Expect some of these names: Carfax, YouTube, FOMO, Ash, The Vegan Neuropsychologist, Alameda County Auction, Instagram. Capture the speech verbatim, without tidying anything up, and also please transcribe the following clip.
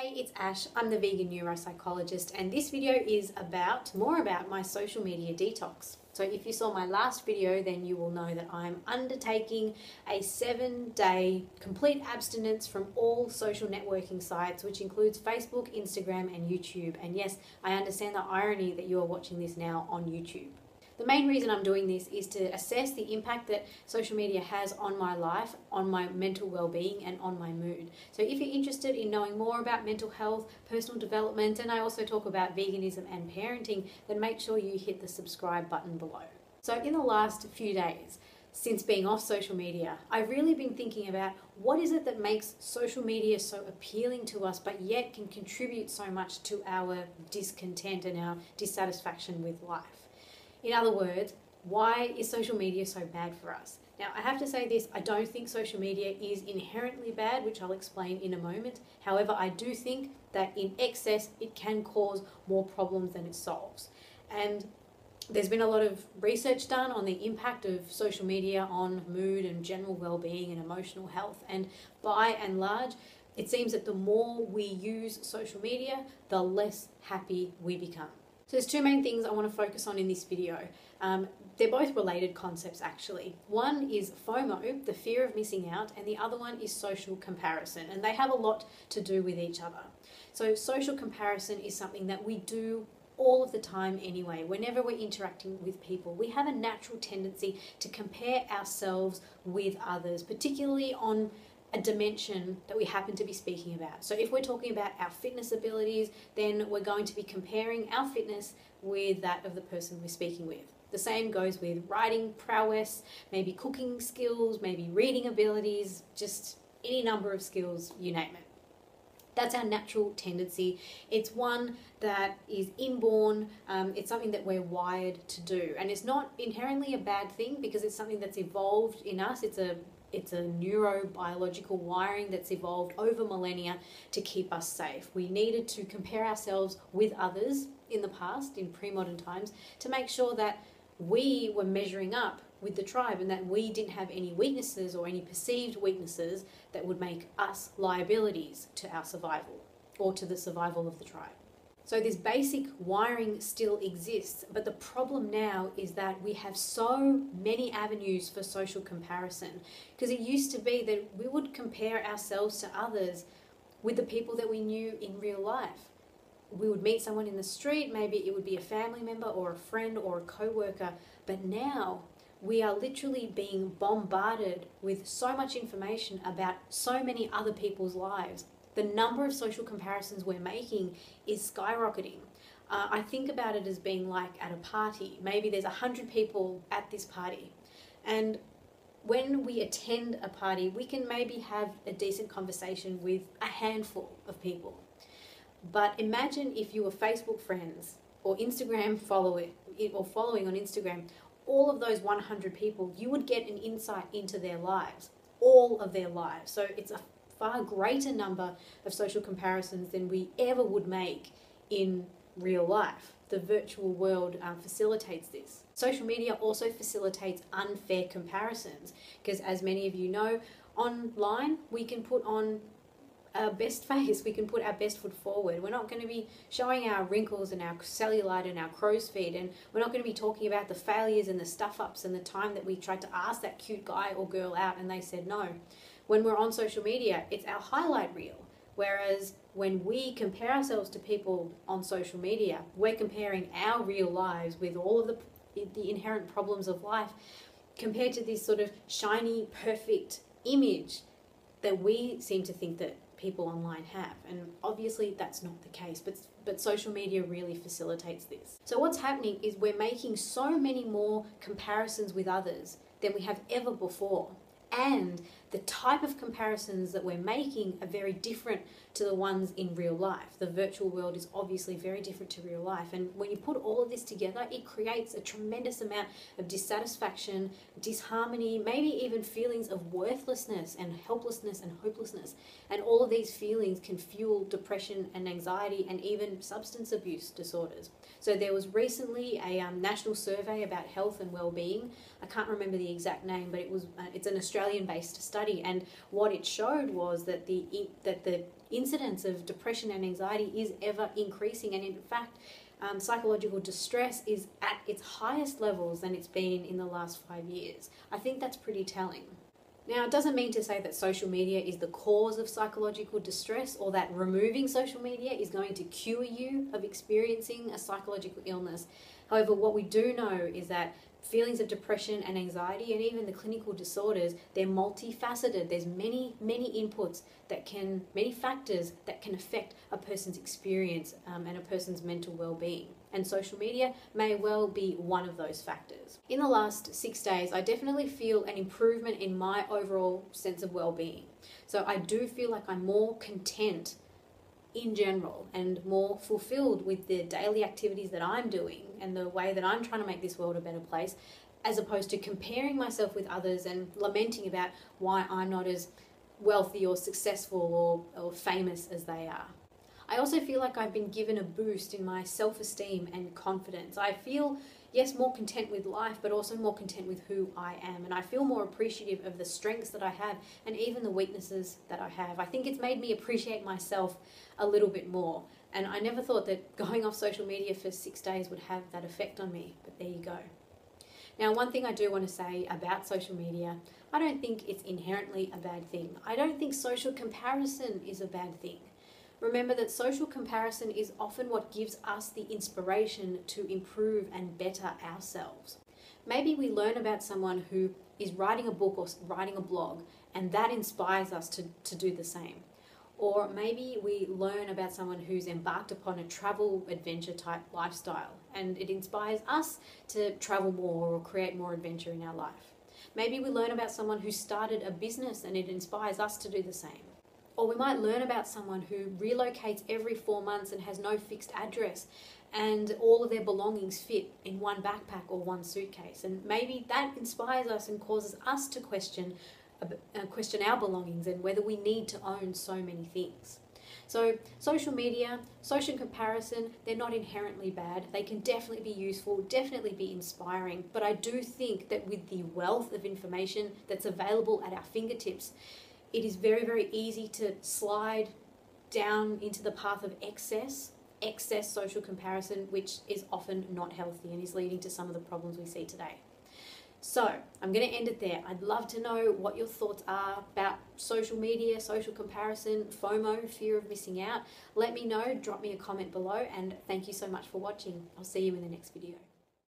Hey, it's Ash, I'm the Vegan Neuropsychologist, and this video is about, more about my social media detox. So if you saw my last video, then you will know that I'm undertaking a seven day complete abstinence from all social networking sites, which includes Facebook, Instagram and YouTube. And yes, I understand the irony that you are watching this now on YouTube. The main reason I'm doing this is to assess the impact that social media has on my life, on my mental well-being and on my mood. So if you're interested in knowing more about mental health, personal development, and I also talk about veganism and parenting, then make sure you hit the subscribe button below. So in the last few days, since being off social media, I've really been thinking about what is it that makes social media so appealing to us but yet can contribute so much to our discontent and our dissatisfaction with life. In other words, why is social media so bad for us? Now, I have to say this, I don't think social media is inherently bad, which I'll explain in a moment. However, I do think that in excess, it can cause more problems than it solves. And there's been a lot of research done on the impact of social media on mood and general well-being and emotional health. And by and large, it seems that the more we use social media, the less happy we become. So there's two main things I want to focus on in this video. Um, they're both related concepts actually. One is FOMO, the fear of missing out, and the other one is social comparison, and they have a lot to do with each other. So social comparison is something that we do all of the time anyway. Whenever we're interacting with people, we have a natural tendency to compare ourselves with others, particularly on a dimension that we happen to be speaking about. So if we're talking about our fitness abilities, then we're going to be comparing our fitness with that of the person we're speaking with. The same goes with writing prowess, maybe cooking skills, maybe reading abilities, just any number of skills, you name it. That's our natural tendency. It's one that is inborn. Um, it's something that we're wired to do. And it's not inherently a bad thing because it's something that's evolved in us. It's a It's a neurobiological wiring that's evolved over millennia to keep us safe. We needed to compare ourselves with others in the past, in pre-modern times, to make sure that we were measuring up with the tribe and that we didn't have any weaknesses or any perceived weaknesses that would make us liabilities to our survival or to the survival of the tribe. So this basic wiring still exists, but the problem now is that we have so many avenues for social comparison, because it used to be that we would compare ourselves to others with the people that we knew in real life. We would meet someone in the street, maybe it would be a family member or a friend or a co-worker, but now we are literally being bombarded with so much information about so many other people's lives. The number of social comparisons we're making is skyrocketing. Uh, I think about it as being like at a party. Maybe there's a hundred people at this party. And when we attend a party, we can maybe have a decent conversation with a handful of people. But imagine if you were Facebook friends or Instagram follower or following on Instagram, all of those one hundred people, you would get an insight into their lives, all of their lives. So it's a far greater number of social comparisons than we ever would make in real life. The virtual world uh, facilitates this. Social media also facilitates unfair comparisons because, as many of you know, online we can put on our best face, we can put our best foot forward. We're not going to be showing our wrinkles and our cellulite and our crow's feet, and we're not going to be talking about the failures and the stuff-ups and the time that we tried to ask that cute guy or girl out and they said no. When we're on social media, it's our highlight reel. Whereas when we compare ourselves to people on social media, we're comparing our real lives with all of the, the inherent problems of life compared to this sort of shiny, perfect image that we seem to think that people online have. And obviously that's not the case, but, but social media really facilitates this. So what's happening is we're making so many more comparisons with others than we have ever before. And the type of comparisons that we're making are very different to the ones in real life. The virtual world is obviously very different to real life. And when you put all of this together, it creates a tremendous amount of dissatisfaction, disharmony, maybe even feelings of worthlessness and helplessness and hopelessness. And all of these feelings can fuel depression and anxiety and even substance abuse disorders. So there was recently a um, national survey about health and well-being. I can't remember the exact name, but it was uh, it's an Australian-based study. study, and what it showed was that the that the incidence of depression and anxiety is ever increasing, and in fact um, psychological distress is at its highest levels than it's been in the last five years. I think that's pretty telling. Now, it doesn't mean to say that social media is the cause of psychological distress, or that removing social media is going to cure you of experiencing a psychological illness. However, what we do know is that feelings of depression and anxiety, and even the clinical disorders, they're multifaceted. There's many, many inputs that can, many factors that can affect a person's experience um, and a person's mental well-being. And social media may well be one of those factors. In the last six days, I definitely feel an improvement in my overall sense of well-being. So I do feel like I'm more content in general and more fulfilled with the daily activities that I'm doing and the way that I'm trying to make this world a better place, as opposed to comparing myself with others and lamenting about why I'm not as wealthy or successful or, or famous as they are. I also feel like I've been given a boost in my self-esteem and confidence. I feel, yes, more content with life, but also more content with who I am. And I feel more appreciative of the strengths that I have and even the weaknesses that I have. I think it's made me appreciate myself a little bit more. And I never thought that going off social media for six days would have that effect on me, but there you go. Now, one thing I do want to say about social media, I don't think it's inherently a bad thing. I don't think social comparison is a bad thing. Remember that social comparison is often what gives us the inspiration to improve and better ourselves. Maybe we learn about someone who is writing a book or writing a blog, and that inspires us to, to do the same. Or maybe we learn about someone who's embarked upon a travel adventure type lifestyle, and it inspires us to travel more or create more adventure in our life. Maybe we learn about someone who started a business, and it inspires us to do the same. Or we might learn about someone who relocates every four months and has no fixed address, and all of their belongings fit in one backpack or one suitcase. And maybe that inspires us and causes us to question, uh, question our belongings and whether we need to own so many things. So social media, social comparison, they're not inherently bad. They can definitely be useful, definitely be inspiring. But I do think that with the wealth of information that's available at our fingertips, it is very, very easy to slide down into the path of excess, excess social comparison, which is often not healthy and is leading to some of the problems we see today. So I'm going to end it there. I'd love to know what your thoughts are about social media, social comparison, FOMO, fear of missing out. Let me know, drop me a comment below, and thank you so much for watching. I'll see you in the next video.